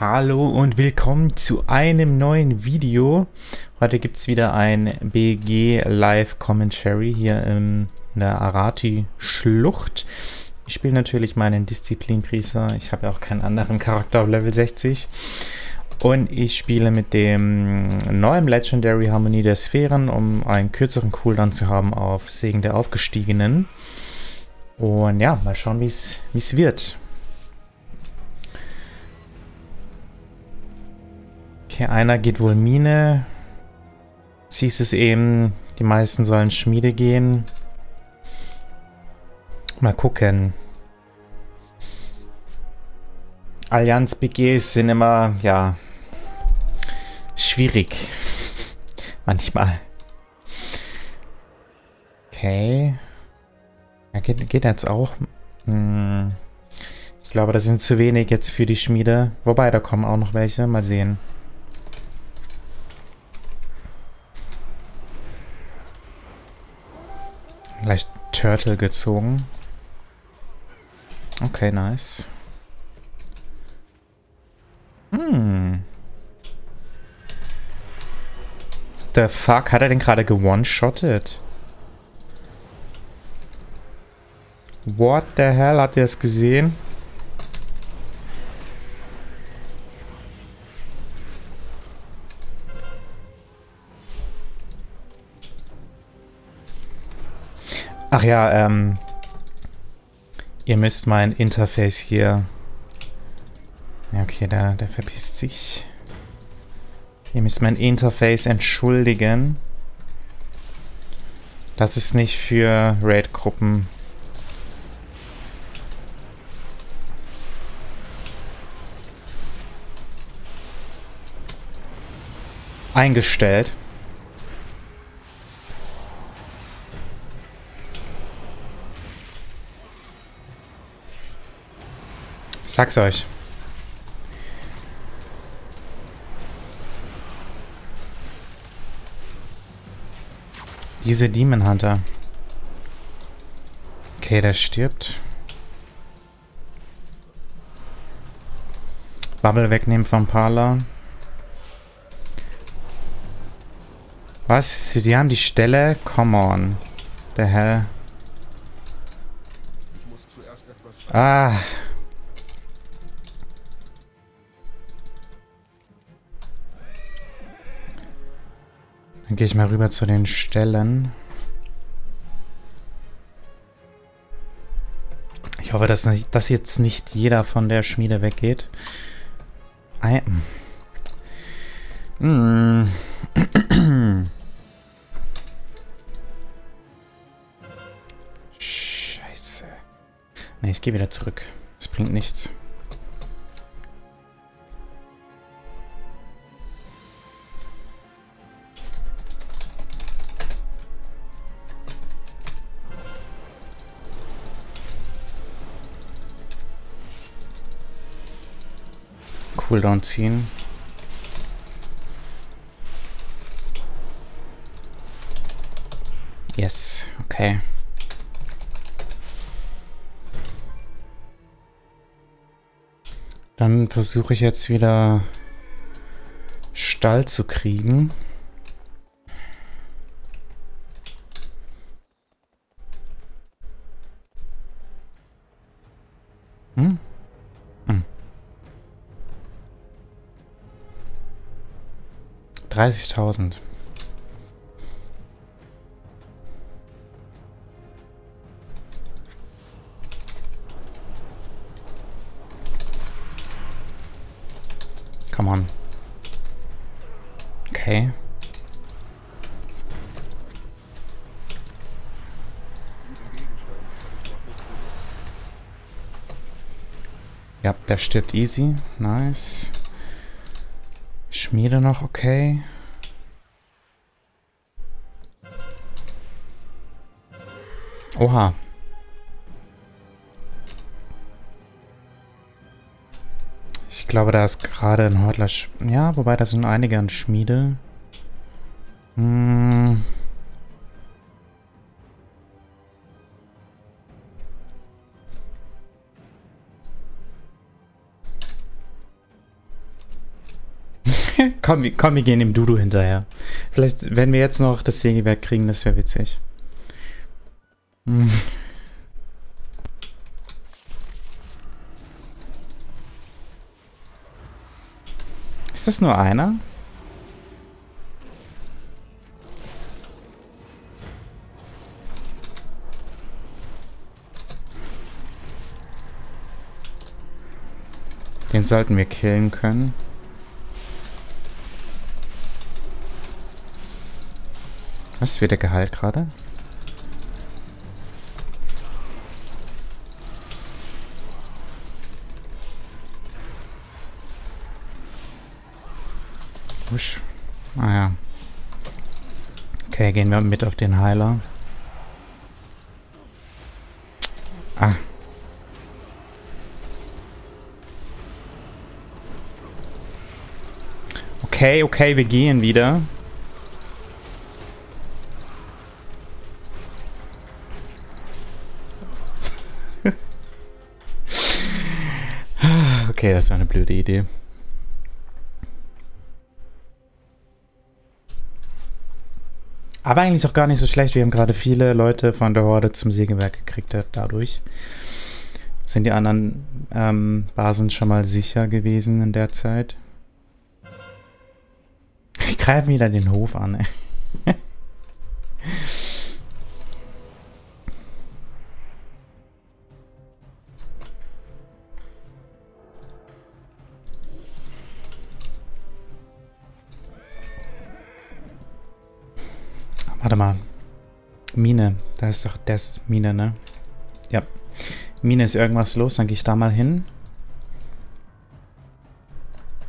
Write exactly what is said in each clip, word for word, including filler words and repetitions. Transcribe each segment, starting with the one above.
Hallo und willkommen zu einem neuen Video. Heute gibt es wieder ein B G Live Commentary hier in der Arati-Schlucht. Ich spiele natürlich meinen Disziplin Priester. Ich habe ja auch keinen anderen Charakter auf Level sechzig. Und ich spiele mit dem neuen Legendary Harmonie der Sphären, um einen kürzeren Cooldown zu haben auf Segen der Aufgestiegenen. Und ja, mal schauen, wie es wird. Okay, einer geht wohl Mine. Jetzt hieß es eben, die meisten sollen Schmiede gehen. Mal gucken. Allianz B Gs sind immer, ja, schwierig. Manchmal. Okay. Ja, geht, geht jetzt auch. Hm. Ich glaube, das sind zu wenig jetzt für die Schmiede. Wobei, da kommen auch noch welche. Mal sehen. Gleich Turtle gezogen. Okay, nice. Hm. The fuck? Hat er den gerade gewone-shottet? What the hell? Habt ihr das gesehen? Ach ja, ähm... ihr müsst mein Interface hier... Ja, okay, der, der verpisst sich. Ihr müsst mein Interface entschuldigen. Das ist nicht für Raid-Gruppen. Eingestellt. Ich sag's euch. Diese Demon Hunter. Okay, der stirbt. Bubble wegnehmen vom Parler. Was? Die haben die Stelle? Come on. The hell. Ah. Dann gehe ich mal rüber zu den Stellen. Ich hoffe, dass, nicht, dass jetzt nicht jeder von der Schmiede weggeht. I mm. Scheiße. Ne, ich gehe wieder zurück. Das bringt nichts. Cooldown ziehen. Yes, okay. Dann versuche ich jetzt wieder Stall zu kriegen. Hm? dreißigtausend. Come on. Okay. Ja, der stirbt easy. Nice. Schmiede noch, okay. Oha. Ich glaube, da ist gerade ein Hortler... Sch ja, wobei, da sind einige an Schmiede. Hm. komm, komm, wir gehen dem Dudu hinterher. Vielleicht, wenn wir jetzt noch das Sägewerk kriegen, das wäre witzig. Hm. Ist das nur einer? Den sollten wir killen können. Was wird der Gehalt gerade? Wusch. Ah ja. Okay, gehen wir mit auf den Heiler. Ah. Okay, okay, wir gehen wieder. Okay, das war eine blöde Idee. Aber eigentlich auch gar nicht so schlecht. Wir haben gerade viele Leute von der Horde zum Sägewerk gekriegt. Dadurch sind die anderen ähm, Basen schon mal sicher gewesen in der Zeit. Wir greifen wieder den Hof an. Ey. Warte mal. Mine. Da ist doch das Mine, ne? Ja. Mine, ist irgendwas los? Dann gehe ich da mal hin.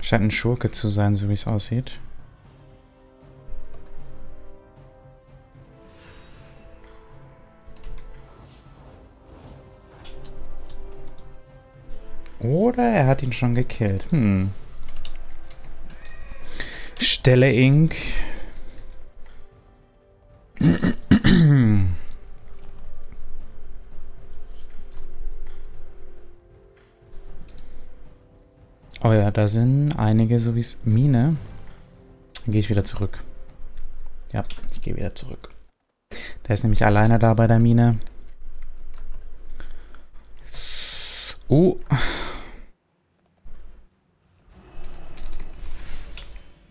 Scheint ein Schurke zu sein, so wie es aussieht. Oder er hat ihn schon gekillt. Hm. Stelle Incorporated. Oh ja, da sind einige, so wie es Mine. Dann gehe ich wieder zurück. Ja, ich gehe wieder zurück. Der ist nämlich alleine da bei der Mine. Oh.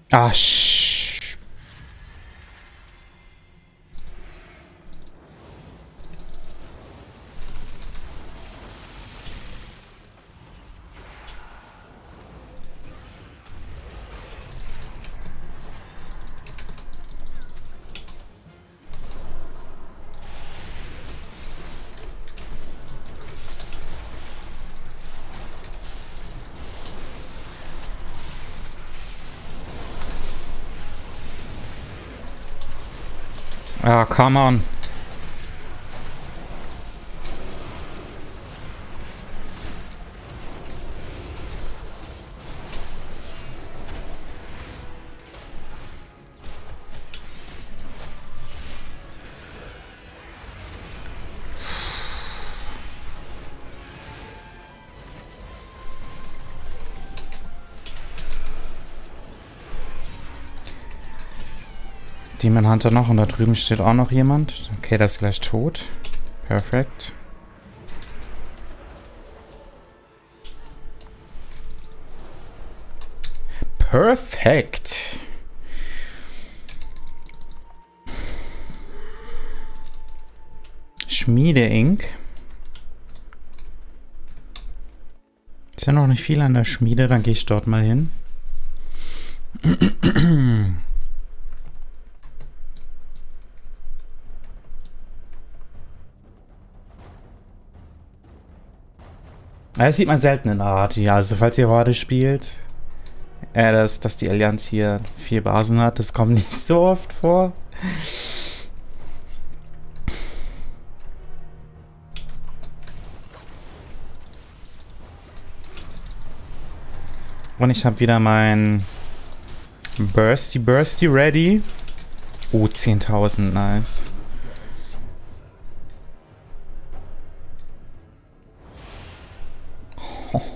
Ah, sch. Ah, oh, come on. Demon Hunter noch und da drüben steht auch noch jemand. Okay, das ist gleich tot. Perfekt. Perfekt. Schmiede Incorporated. Ist ja noch nicht viel an der Schmiede, dann gehe ich dort mal hin. Das sieht man selten in Arati, also falls ihr Horde spielt, äh, dass, dass die Allianz hier vier Basen hat, das kommt nicht so oft vor. Und ich habe wieder mein Bursty Bursty ready. Oh, zehntausend, nice.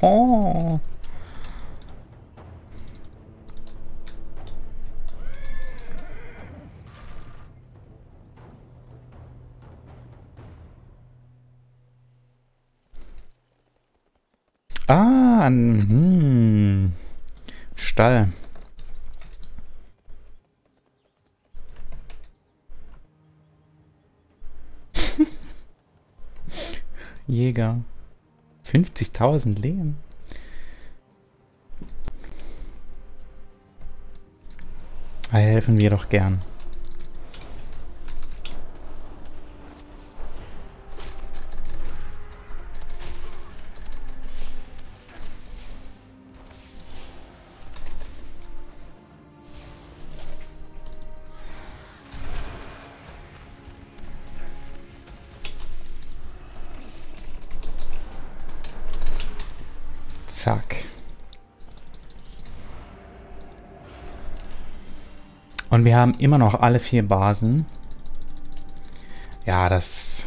Hoho. Ah, hm. Stall. Jäger. fünfzigtausend Leben. Da helfen wir doch gern. Und wir haben immer noch alle vier Basen. Ja, das...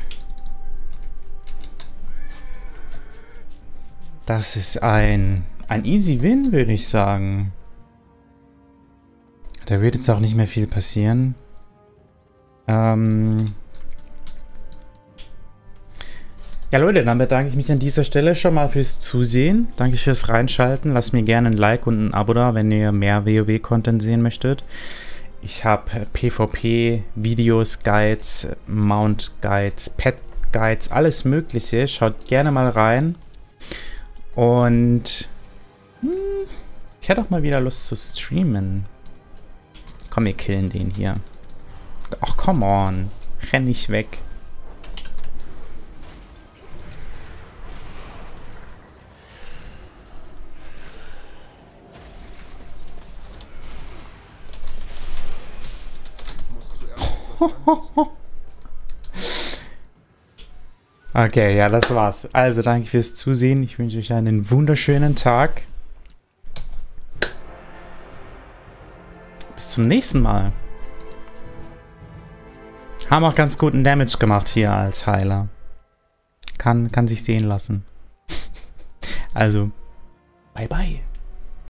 Das ist ein... Ein easy win, würde ich sagen. Da wird jetzt auch nicht mehr viel passieren. Ähm... Ja Leute, dann bedanke ich mich an dieser Stelle schon mal fürs Zusehen. Danke fürs Reinschalten. Lasst mir gerne ein Like und ein Abo da, wenn ihr mehr WoW-Content sehen möchtet. Ich habe PvP-Videos, Guides, Mount-Guides, Pet-Guides, alles mögliche. Schaut gerne mal rein. Und hm, ich hätte auch mal wieder Lust zu streamen. Komm, wir killen den hier. Ach, come on. Renn nicht weg. Okay, ja, das war's. Also, danke fürs Zusehen. Ich wünsche euch einen wunderschönen Tag. Bis zum nächsten Mal. Haben auch ganz guten Damage gemacht hier als Heiler. Kann, kann sich sehen lassen. Also, bye bye.